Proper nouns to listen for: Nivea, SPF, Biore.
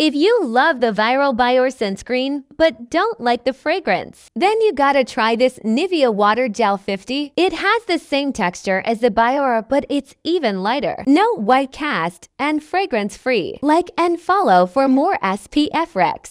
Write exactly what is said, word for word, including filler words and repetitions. If you love the viral Biore sunscreen but don't like the fragrance, then you gotta try this Nivea Water Gel fifty. It has the same texture as the Biore, but it's even lighter. No white cast and fragrance free. Like and follow for more S P F recs.